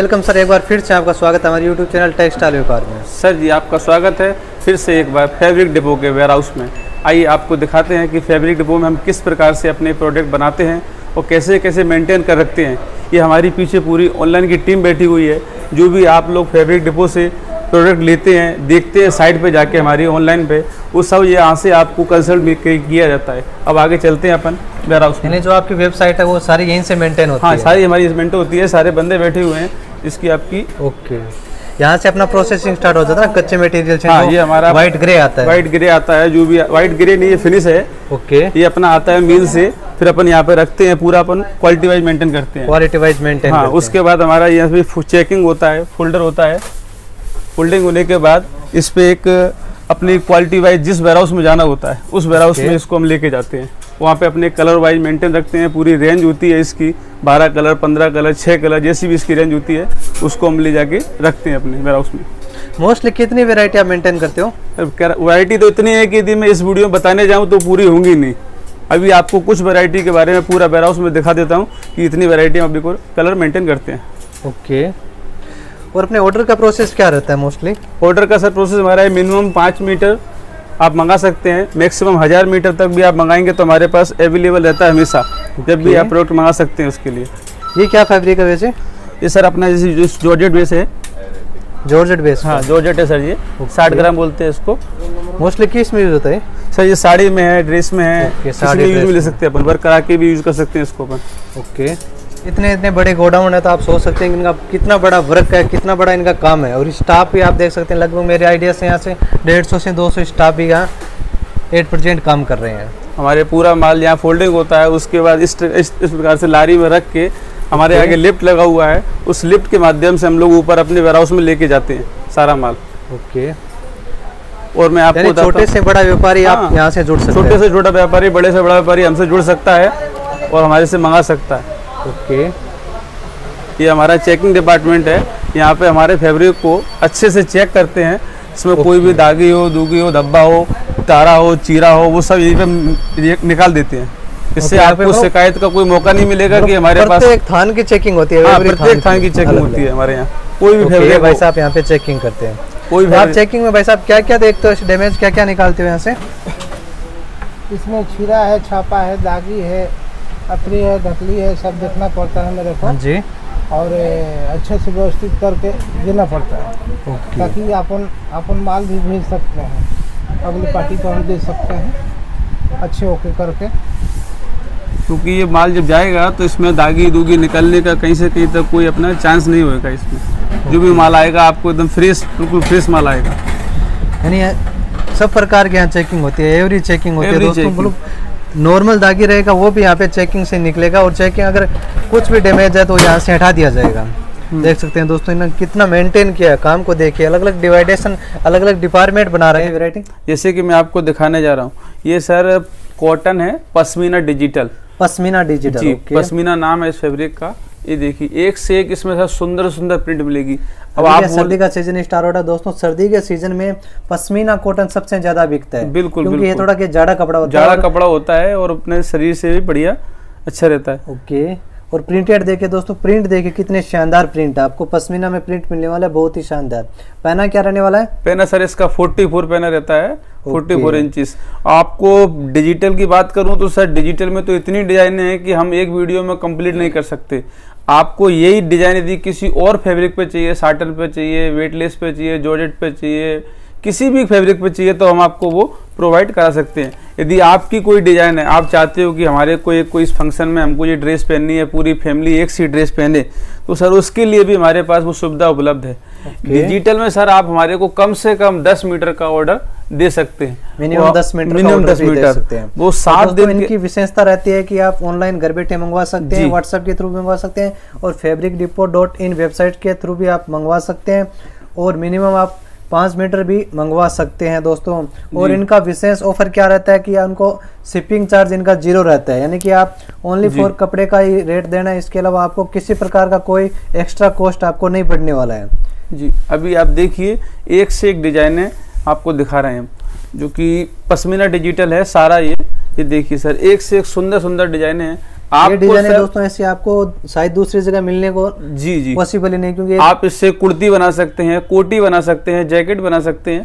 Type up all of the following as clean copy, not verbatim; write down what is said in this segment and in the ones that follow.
Welcome sir, एक बार फिर से आपका स्वागत है हमारे यूट्यूब चैनल टेक्सटाइल व्यापार में। सर जी आपका स्वागत है फिर से एक बार फैब्रिक डिपो के वेयर हाउस में। आइए आपको दिखाते हैं कि फैब्रिक डिपो में हम किस प्रकार से अपने प्रोडक्ट बनाते हैं और कैसे कैसे मेंटेन कर रखते हैं। ये हमारी पीछे पूरी ऑनलाइन की टीम बैठी हुई है। जो भी आप लोग फैब्रिक डिपो से प्रोडक्ट लेते हैं, देखते हैं साइट पर जाके हमारी ऑनलाइन पर, वो सब यहाँ से आपको कंसल्ट भी किया जाता है। अब आगे चलते हैं अपन वेयर हाउस। यानी जो आपकी वेबसाइट है वो सारी यहीं से मेंटेन होती है? हाँ, सारी हमारी मेंटेन होती है। सारे बंदे बैठे हुए हैं इसकी आपकी। ओके, यहाँ से अपना प्रोसेसिंग स्टार्ट हो जाता है कच्चे मटेरियल से। हाँ, ये हमारा व्हाइट ग्रे आता है। व्हाइट ग्रे आता है, जो भी व्हाइट ग्रे नहीं ये फिनिश है। ओके, ये अपना आता है मिल से, फिर अपन यहाँ पे रखते हैं। पूरा अपन क्वालिटी वाइज मेंटेन करते हैं, क्वालिटी वाइज मेंटेन। हाँ, उसके बाद हमारा यहाँ पे चेकिंग होता है, फोल्डर होता है। फोल्डिंग होने के बाद इस पे एक अपनी क्वालिटी वाइज जिस वेयर हाउस में जाना होता है उस वेयर हाउस में इसको हम लेके जाते हैं। वहाँ पे अपने कलर वाइज मेंटेन रखते हैं। पूरी रेंज होती है इसकी, 12 कलर, 15 कलर, 6 कलर, जैसी भी इसकी रेंज होती है उसको हम ले जाके रखते हैं अपने वेयर हाउस में। मोस्टली कितनी वैरायटी आप मेंटेन करते हो? वैरायटी तो इतनी है कि यदि मैं इस वीडियो में बताने जाऊँ तो पूरी होंगी नहीं। अभी आपको कुछ वैरायटी के बारे में पूरा वेयर हाउस में दिखा देता हूँ कि इतनी वैरायटी हम अपने कलर मेंटेन करते हैं। ओके, और अपने ऑर्डर का प्रोसेस क्या रहता है मोस्टली? ऑर्डर का सर प्रोसेस हमारा है मिनिमम 5 मीटर आप मंगा सकते हैं, मैक्सिमम 1000 मीटर तक भी आप मंगाएंगे तो हमारे पास अवेलेबल रहता है हमेशा। जब भी आप प्रोडक्ट मंगा सकते हैं उसके लिए। ये क्या फैब्रिक है वैसे? ये सर अपना जैसे जॉर्जेट बेस है। Georgette base? हाँ, जॉर्जेट है सर। ये 60 ग्राम बोलते हैं इसको। मोस्टली किस में यूज होता है सर? ये साड़ी में है, ड्रेस में है, साड़ी यूज में ले सकते हैं अपन, वर्क करा के भी यूज कर सकते हैं इसको अपन। ओके, इतने बड़े गोडाउन है तो आप सोच सकते हैं इनका कितना बड़ा वर्क है, कितना बड़ा इनका काम है। और स्टाफ भी आप देख सकते हैं, लगभग मेरे आइडिया से यहाँ से 150 से 200 स्टाफ भी यहाँ 8% काम कर रहे हैं। हमारे पूरा माल यहाँ फोल्डिंग होता है। उसके बाद इस प्रकार से लारी में रख के हमारे आगे लिफ्ट लगा हुआ है, उस लिफ्ट के माध्यम से हम लोग ऊपर अपने वेयर हाउस में लेके जाते हैं सारा माल। ओके, और मैं आपको छोटे से बड़ा व्यापारी आप यहाँ से जुड़ सकते हैं। छोटे से छोटा व्यापारी, बड़े से बड़ा व्यापारी हमसे जुड़ सकता है और हमारे से मंगा सकता है। ओके, ये हमारा चेकिंग डिपार्टमेंट है। यहाँ पे हमारे फैब्रिक को अच्छे से चेक करते हैं। इसमें कोई भी दागी हो, दूगी हो, धब्बा हो, तारा हो, चीरा हो, वो सब यहीं पे निकाल देते हैं। इससे आपको शिकायत का कोई मौका नहीं मिलेगा कि हमारे पास प्रत्येक थान की चेकिंग होती है। हाँ, प्रत्येक थान की चेकिंग होती है हमारे यहाँ। कोई भी फैब्रिक भाई साहब यहाँ पे चेकिंग करते हैं। कोई भी आप चेकिंग में भाई साहब क्या क्या देखते हो, डैमेज क्या क्या निकालते हो यहाँ से? इसमें चीरा है, छापा है, दागी है, अपनी है, ढकली है, सब देखना पड़ता है मेरे को जी। और अच्छे से व्यवस्थित करके देना पड़ता है ताकि अपन माल भी भेज सकते हैं अगली पार्टी को, हम दे सकते हैं अच्छे होके करके। क्योंकि ये माल जब जाएगा तो इसमें दागी दूगी निकलने का कहीं से कहीं तक कोई अपना चांस नहीं होगा। इसमें जो भी माल आएगा आपको एकदम फ्रेश, बिल्कुल फ्रेश माल आएगा। यानी सब प्रकार के यहाँ चेकिंग होती है, एवरी चेकिंग होती है। नॉर्मल दागी रहेगा वो भी यहाँ पे चेकिंग से निकलेगा। और चेकिंग अगर कुछ भी डैमेज है तो यहाँ से हटा दिया जाएगा। देख सकते हैं दोस्तों इन्होंने कितना मेंटेन किया है काम को। देखिए अलग अलग डिवाइडेशन, अलग अलग डिपार्टमेंट बना रहे हैं वैरायटी। जैसे कि मैं आपको दिखाने जा रहा हूँ, ये सर कॉटन है, पश्मीना डिजिटल। पश्मीना डिजिटल जी, पश्मीना नाम है इस फैब्रिक का। ये देखिए एक से एक इसमें सर सुंदर सुंदर प्रिंट मिलेगी। अब आप सर्दी का सीजन स्टार्ट हो रहा है दोस्तों, सर्दी के सीजन में पश्मीना कॉटन सबसे ज्यादा बिकता है। बिल्कुल, क्योंकि ये थोड़ा जाड़ा कपड़ा होता है, जाड़ा कपड़ा होता है और अपने शरीर से भी बढ़िया अच्छा रहता है। ओके, और प्रिंटेड देखिए दोस्तों, प्रिंट देखिए कितने शानदार प्रिंट है। आपको पश्मीना में प्रिंट मिलने वाला है, बहुत ही शानदार। पहना क्या रहने वाला है? पहना सर इसका 44 पहना रहता है, 44 इंचेस। आपको डिजिटल की बात करूं तो सर डिजिटल में तो इतनी डिजाइनें हैं कि हम एक वीडियो में कंप्लीट नहीं कर सकते। आपको यही डिजाइन यदि किसी और फैब्रिक पे चाहिए, साटन पे चाहिए, वेटलेस पे चाहिए, जॉर्जेट पे चाहिए, किसी भी फैब्रिक पे चाहिए तो हम आपको वो प्रोवाइड करा सकते हैं। यदि आपकी कोई डिजाइन है, आप चाहते हो कि हमारे कोई इस फंक्शन में हमको ये ड्रेस पहननी है, पूरी फैमिली एक सी ड्रेस पहने, तो सर उसके लिए भी हमारे पास वो सुविधा उपलब्ध है। डिजिटल में सर आप हमारे को कम से कम 10 मीटर का ऑर्डर दे सकते हैं, मिनिमम 10 मीटर वो 7 दिन की विशेषता रहती है कि आप ऑनलाइन घर बैठे मंगवा सकते हैं, व्हाट्सएप के थ्रू मंगवा सकते हैं और fabricdepot.in वेबसाइट के थ्रू भी आप मंगवा सकते हैं। और मिनिमम आप 5 मीटर भी मंगवा सकते हैं दोस्तों। और इनका विशेष ऑफर क्या रहता है कि उनको शिपिंग चार्ज इनका 0 रहता है, यानी कि आप ओनली फॉर कपड़े का ही रेट देना है। इसके अलावा आपको किसी प्रकार का कोई एक्स्ट्रा कॉस्ट आपको नहीं पड़ने वाला है जी। अभी आप देखिए एक से एक डिजाइनें आपको दिखा रहे हैं जो कि पश्मीना डिजिटल है सारा। ये देखिए सर एक से एक सुंदर सुंदर डिजाइनें हैं। आप डिजाइन है दोस्तों ऐसे आपको शायद दूसरी जगह मिलने को जी पॉसिबल ही नहीं, क्योंकि आप इससे कुर्ती बना सकते हैं, कोटी बना सकते हैं, जैकेट बना सकते हैं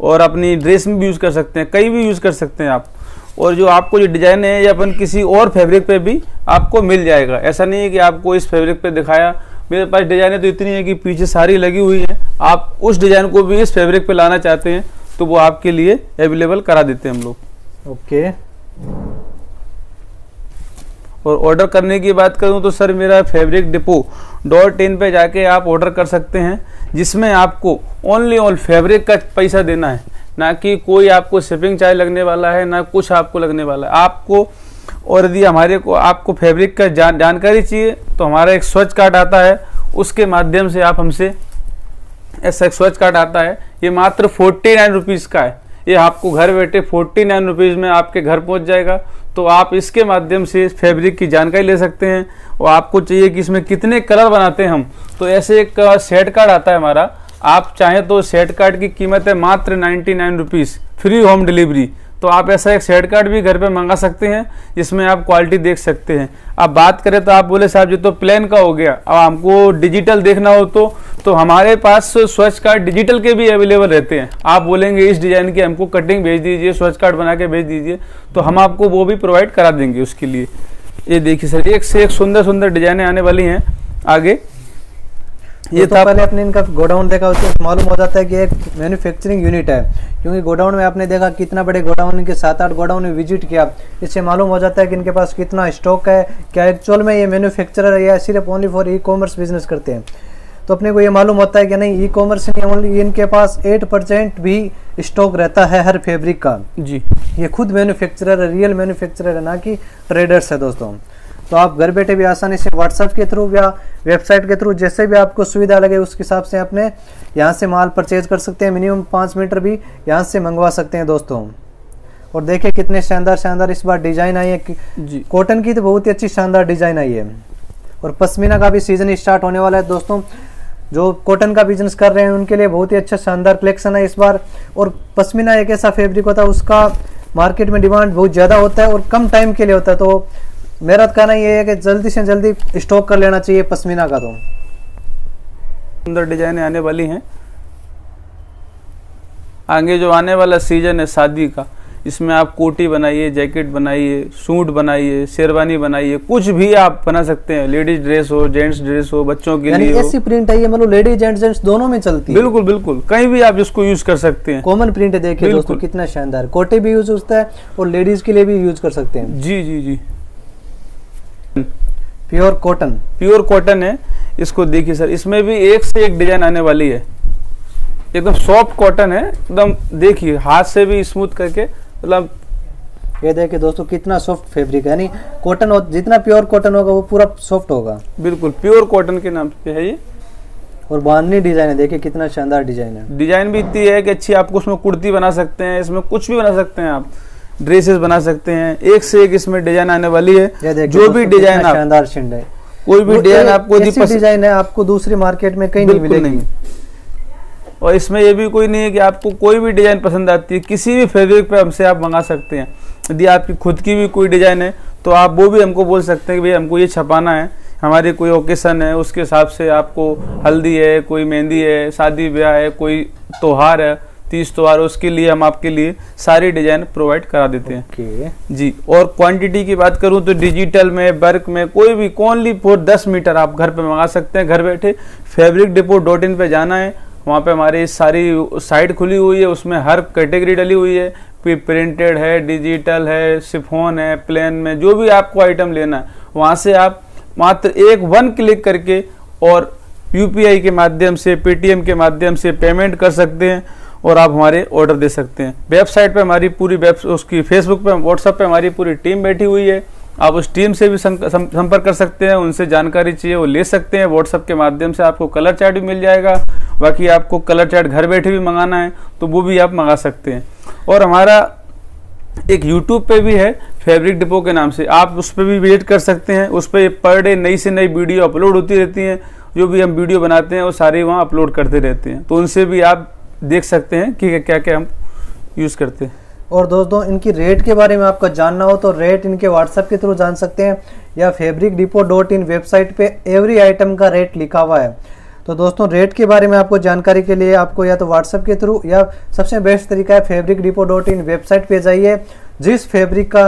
और अपनी ड्रेस में भी यूज कर सकते हैं, कहीं भी यूज कर सकते हैं आप। और जो आपको जो डिजाइन है ये अपन किसी और फैब्रिक पे भी आपको मिल जाएगा। ऐसा नहीं है कि आपको इस फैब्रिक पे दिखाया, मेरे पास डिजाइने तो इतनी है कि पीछे सारी लगी हुई है, आप उस डिजाइन को भी इस फैब्रिक पे लाना चाहते हैं तो वो आपके लिए अवेलेबल करा देते हैं हम लोग। ओके, और ऑर्डर करने की बात करूं तो सर मेरा fabricdepot.in पे जाके आप ऑर्डर कर सकते हैं, जिसमें आपको ओनली ऑल फैब्रिक का पैसा देना है, ना कि कोई आपको शिपिंग चार्ज लगने वाला है, ना कुछ आपको लगने वाला है। आपको और यदि हमारे को आपको फैब्रिक का जानकारी चाहिए तो हमारा एक स्वच्छ कार्ड आता है, उसके माध्यम से आप हमसे ऐसा एक स्वच्छ कार्ड आता है, ये मात्र 49 रुपीज़ का है, ये आपको घर बैठे 49 रुपीज़ में आपके घर पहुंच जाएगा। तो आप इसके माध्यम से फैब्रिक की जानकारी ले सकते हैं। और आपको चाहिए कि इसमें कितने कलर बनाते हैं हम, तो ऐसे एक सेट कार्ड आता है हमारा, आप चाहें तो सेट कार्ड की कीमत है मात्र 99 रुपीज़, फ्री होम डिलीवरी। तो आप ऐसा एक सेट कार्ड भी घर पे मंगा सकते हैं, जिसमें आप क्वालिटी देख सकते हैं। अब बात करें तो आप बोले साहब ये तो प्लेन का हो गया, अब हमको डिजिटल देखना हो तो हमारे पास स्वच्छ कार्ड डिजिटल के भी अवेलेबल रहते हैं। आप बोलेंगे इस डिज़ाइन की हमको कटिंग भेज दीजिए, स्वच्छ कार्ड बना के भेज दीजिए, तो हम आपको वो भी प्रोवाइड करा देंगे उसके लिए। ये देखिए सर, एक से एक सुंदर सुंदर डिजाइने आने वाली हैं आगे। ये तो पहले आपने इनका गोडाउन देखा, उससे मालूम हो जाता है कि एक मैन्युफैक्चरिंग यूनिट है, क्योंकि गोडाउन में आपने देखा कितना बड़े गोडाउन, इनके 7-8 गोडाउन में विजिट किया, इससे मालूम हो जाता है कि इनके पास कितना स्टॉक है, क्या एक्चुअल में ये मैन्युफैक्चरर है या सिर्फ only for e commerce business करते हैं। तो अपने को ये मालूम होता है कि नहीं, ई कॉमर्स में ओनली इनके पास 8% भी स्टॉक रहता है हर फैब्रिक का जी। ये खुद मैन्युफैक्चरर है, रियल मैन्युफैक्चरर है, ना कि ट्रेडर्स है दोस्तों। तो आप घर बैठे भी आसानी से व्हाट्सएप के थ्रू या वेबसाइट के थ्रू, जैसे भी आपको सुविधा लगे उस हिसाब से आपने यहाँ से माल परचेज कर सकते हैं। मिनिमम 5 मीटर भी यहाँ से मंगवा सकते हैं दोस्तों। और देखिए कितने शानदार शानदार इस बार डिज़ाइन आई है जी। कॉटन की तो बहुत ही अच्छी शानदार डिज़ाइन आई है, और पश्मीना का भी सीजन स्टार्ट होने वाला है दोस्तों। जो कॉटन का बिजनेस कर रहे हैं उनके लिए बहुत ही अच्छा शानदार कलेक्शन है इस बार। और पश्मीना एक ऐसा फैब्रिक होता है, उसका मार्केट में डिमांड बहुत ज़्यादा होता है और कम टाइम के लिए होता है। तो मेरा कहना ये है कि जल्दी से जल्दी स्टॉक कर लेना चाहिए पश्मीना का। तो सुंदर डिजाइनें आने वाली हैं आगे। जो आने वाला सीजन है शादी का, इसमें आप कोटी बनाइए, जैकेट बनाइए, सूट बनाइए, शेरवानी बनाइए, कुछ भी आप बना सकते हैं। लेडीज ड्रेस हो, जेंट्स ड्रेस हो, बच्चों के लिए ऐसी प्रिंट है, ये मतलब लेडीज एंड जेंट्स दोनों में चलती है। बिल्कुल बिल्कुल, कहीं भी आप इसको यूज कर सकते हैं। कॉमन प्रिंट है, देखिए दोस्तों कितना शानदार, कोटे भी यूज होता है और लेडीज के लिए भी यूज कर सकते हैं जी जी जी। प्योर कॉटन है, इसको देखिए सर, इसमें भी एक से एक डिजाइन आने वाली है। एकदम सॉफ्ट कॉटन है, एकदम देखिए हाथ से भी स्मूथ करके, मतलब ये देखिए दोस्तों कितना सॉफ्ट फैब्रिक है। यानी कॉटन हो, जितना प्योर कॉटन होगा वो पूरा सॉफ्ट होगा। बिल्कुल प्योर कॉटन के नाम पे है ये। और बांधनी डिजाइन है, देखिए कितना शानदार डिजाइन है। डिजाइन भी इतनी है कि अच्छी, आपको उसमें कुर्ती बना सकते हैं, इसमें कुछ भी बना सकते हैं, आप ड्रेसेस बना सकते हैं। एक से एक इसमें डिजाइन आने वाली है। जो भी डिजाइन शानदार है, कोई भी डिजाइन आपको डिजाइन है आपको दूसरी मार्केट में कहीं नहीं मिलेगी। और इसमें यह भी कोई नहीं है कि आपको कोई भी डिजाइन पसंद आती है, किसी भी फैब्रिक पे हमसे आप मंगा सकते हैं। यदि आपकी खुद की भी कोई डिजाइन है तो आप वो भी हमको बोल सकते हैं कि भाई हमको ये छपाना है, हमारे कोई ओकेशन है, उसके हिसाब से आपको हल्दी है, कोई मेहंदी है, शादी ब्याह है, कोई त्योहार है, 30 त्योहार, उसके लिए हम आपके लिए सारी डिजाइन प्रोवाइड करा देते हैं जी। और क्वांटिटी की बात करूं तो डिजिटल में, वर्क में, कोई भी ओनली फॉर 10 मीटर आप घर पे मंगा सकते हैं। घर बैठे fabricdepot.in पे जाना है, वहाँ पे हमारी सारी साइट खुली हुई है, उसमें हर कैटेगरी डली हुई है। प्रिंटेड है, डिजिटल है, शिफॉन है, प्लेन में, जो भी आपको आइटम लेना है वहाँ से आप मात्र एक 1 क्लिक करके और UPI के माध्यम से, PTM के माध्यम से पेमेंट कर सकते हैं और आप हमारे ऑर्डर दे सकते हैं। वेबसाइट पे हमारी पूरी उसकी फेसबुक पे, व्हाट्सएप पे हमारी पूरी टीम बैठी हुई है, आप उस टीम से भी संपर्क कर सकते हैं। उनसे जानकारी चाहिए वो ले सकते हैं। व्हाट्सएप के माध्यम से आपको कलर चार्ट भी मिल जाएगा, बाकी आपको कलर चार्ट घर बैठे भी मंगाना है तो वो भी आप मंगा सकते हैं। और हमारा एक यूट्यूब पे भी है फैब्रिक डिपो के नाम से, आप उस पर भी विजिट कर सकते हैं। उस पर पर डे नई से नई वीडियो अपलोड होती रहती हैं, जो भी हम वीडियो बनाते हैं वो सारे वहाँ अपलोड करते रहते हैं, तो उनसे भी आप देख सकते हैं कि क्या क्या हम यूज़ करते हैं। और दोस्तों इनकी रेट के बारे में आपका जानना हो तो रेट इनके व्हाट्सएप के थ्रू जान सकते हैं या fabricdepot.in वेबसाइट पे एवरी आइटम का रेट लिखा हुआ है। तो दोस्तों रेट के बारे में आपको जानकारी के लिए आपको या तो व्हाट्सएप के थ्रू या सबसे बेस्ट तरीका है fabricdepot.in वेबसाइट पे जाइए, जिस फैब्रिक का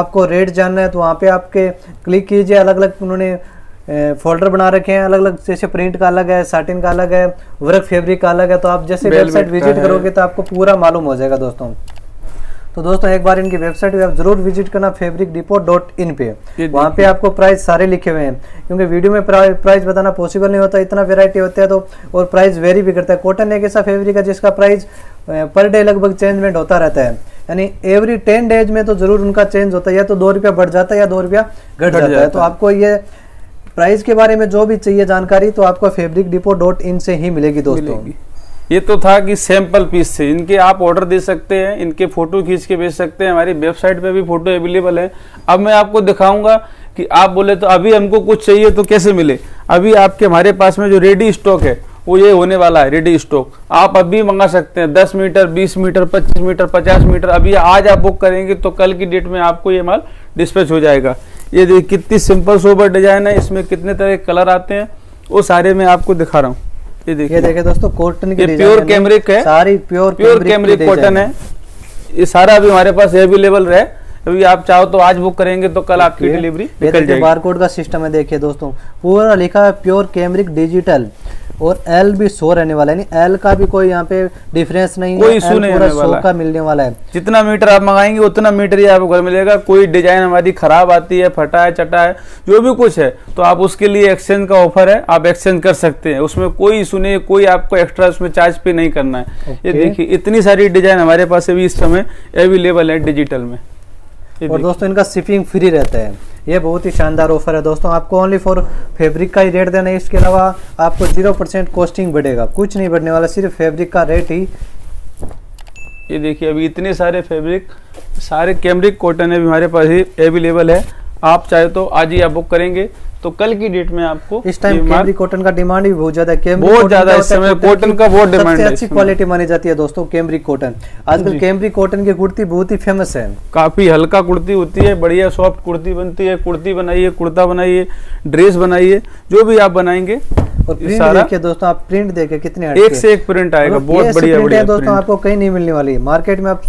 आपको रेट जानना है तो वहाँ पे आपके क्लिक कीजिए। अलग अलग उन्होंने फोल्डर बना रखे हैं, अलग अलग, जैसे प्रिंट का अलग है, साटिन का अलग है, वर्क फैब्रिक का अलग है। तो आप जैसे वेबसाइट विजिट करोगे तो आपको पूरा मालूम हो जाएगा दोस्तों। तो दोस्तों एक बार इनकी वेबसाइट पे आप जरूर विजिट करना fabricdepot.in पे, वहाँ पे आपको प्राइस सारे लिखे हुए हैं, क्योंकि वीडियो में प्राइस बताना पॉसिबल नहीं होता, इतना वैरायटी होता है तो, और प्राइस वेरी भी करता है। कॉटन एक ऐसा फैब्रिक है जिसका प्राइस पर डे लगभग चेंजमेंट होता रहता है, यानी एवरी 10 डेज में तो जरूर उनका चेंज होता है, या तो 2 रुपया बढ़ जाता है या 2 रुपया घट जाता है। तो आपको ये प्राइस के बारे में जो भी चाहिए जानकारी तो आपको fabricdepot.in से ही मिलेगी दोस्तों। ये तो था कि सैंपल पीस थे, इनके आप ऑर्डर दे सकते हैं, इनके फोटो खींच के भेज सकते हैं, हमारी वेबसाइट पे भी फोटो अवेलेबल है। अब मैं आपको दिखाऊंगा कि आप बोले तो अभी हमको कुछ चाहिए तो कैसे मिले। अभी आपके हमारे पास में जो रेडी स्टॉक है वो ये होने वाला है, रेडी स्टॉक आप अभी मंगा सकते हैं। 10 मीटर 20 मीटर 25 मीटर 50 मीटर अभी आज आप बुक करेंगे तो कल की डेट में आपको ये माल डिस्पैच हो जाएगा। ये देखिए कितनी सिंपल सोबर डिजाइन है, इसमें कितने तरह के कलर आते हैं वो सारे मैं आपको दिखा रहा हूँ। ये देखिए दोस्तों कॉटन की प्योर कैमरिक है, सारी प्योर कैमरिक कॉटन है, ये सारा अभी हमारे पास अवेलेबल है। अभी आप चाहो तो आज बुक करेंगे तो कल आपकी डिलीवरी निकल जाएगी। बारकोड का सिस्टम है, देखिए दोस्तों पूरा लिखा है प्योर कैमरिक डिजिटल, और एल भी 100 रहने वाला है, यानी एल का भी कोई यहाँ पे डिफरेंस नहीं है, कोई इशू नहीं है, 100 का मिलने वाला है। जितना मीटर आप मंगाएंगे उतना मीटर ही आपको घर मिलेगा। कोई डिजाइन हमारी खराब आती है, फटा है, चटा है, जो भी कुछ है तो आप उसके लिए एक्सचेंज का ऑफर है, आप एक्सचेंज कर सकते हैं, उसमें कोई इशू नहीं है, कोई आपको एक्स्ट्रा उसमें चार्ज पे नहीं करना है। ये देखिए इतनी सारी डिजाइन हमारे पास अभी इस समय अवेलेबल है डिजिटल में, और दोस्तों इनका शिपिंग फ्री रहता है। ये बहुत ही शानदार ऑफर है दोस्तों, आपको ओनली फॉर फैब्रिक का ही रेट देना है, इसके अलावा आपको 0% कॉस्टिंग बढ़ेगा, कुछ नहीं बढ़ने वाला, सिर्फ फैब्रिक का रेट ही। ये देखिए अभी इतने सारे फैब्रिक, सारे कैमरिक कॉटन है हमारे पास ही अवेलेबल है, आप चाहे तो आज ही आप बुक करेंगे तो कल की डेट में आपको। इस टाइम कैमरिक कॉटन का डिमांड भी बहुत ज्यादा है, बहुत ज्यादा इस समय कॉटन का बहुत डिमांड है, अच्छी क्वालिटी मानी जाती है दोस्तों कैमरिक कॉटन। आजकल कैमरिक कॉटन की कुर्ती बहुत ही फेमस है, काफी हल्का कुर्ती होती है, बढ़िया सॉफ्ट कुर्ती बनती है, कुर्ती बनाइए, कुर्ता बनाइए, ड्रेस बनाइए, जो भी आप बनाएंगे। और प्रिंट देखिए दोस्तों, आप प्रिंट देखिए कितने, एक से एक प्रिंट आएगा, बहुत बढ़िया दोस्तों, आपको कहीं नहीं मिलने वाली, मार्केट में आप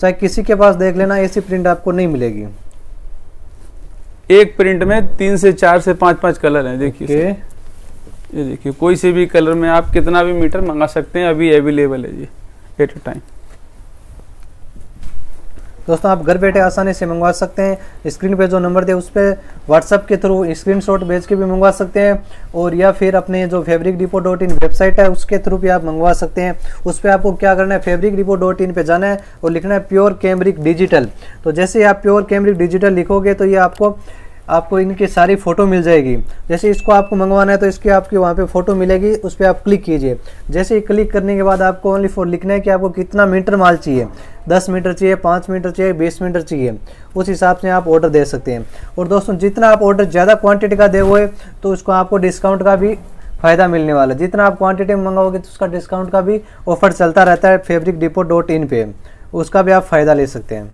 चाहे किसी के पास देख लेना ऐसी प्रिंट आपको नहीं मिलेगी। एक प्रिंट में 3 से 4 से 5 कलर हैं, देखिए ये देखिए, कोई से भी कलर में आप कितना भी मीटर मंगा सकते हैं, अभी अवेलेबल है ये एट अ टाइम। दोस्तों आप घर बैठे आसानी से मंगवा सकते हैं, स्क्रीन पे जो नंबर दे उस पर व्हाट्सअप के थ्रू स्क्रीनशॉट भेज के भी मंगवा सकते हैं, और या फिर अपने जो fabricdepot.in वेबसाइट है उसके थ्रू भी आप मंगवा सकते हैं। उस पर आपको क्या करना है, fabricdepot.in पे जाना है और लिखना है प्योर कैमरिक डिजिटल। तो जैसे ही आप प्योर कैमरिक डिजिटल लिखोगे तो ये आपको इनकी सारी फ़ोटो मिल जाएगी। जैसे इसको आपको मंगवाना है तो इसकी आपकी वहाँ पे फ़ोटो मिलेगी, उस पर आप क्लिक कीजिए। जैसे ही क्लिक करने के बाद आपको ओनली फॉर लिखना है कि आपको कितना मीटर माल चाहिए, 10 मीटर चाहिए, 5 मीटर चाहिए, 20 मीटर चाहिए, उस हिसाब से आप ऑर्डर दे सकते हैं। और दोस्तों जितना आप ऑर्डर ज़्यादा क्वान्टिटी का दे हुए तो उसको आपको डिस्काउंट का भी फ़ायदा मिलने वाला है, जितना आप क्वान्टिटी में मंगाओगे तो उसका डिस्काउंट का भी ऑफर चलता रहता है fabricdepot.in पे, उसका भी आप फ़ायदा ले सकते हैं।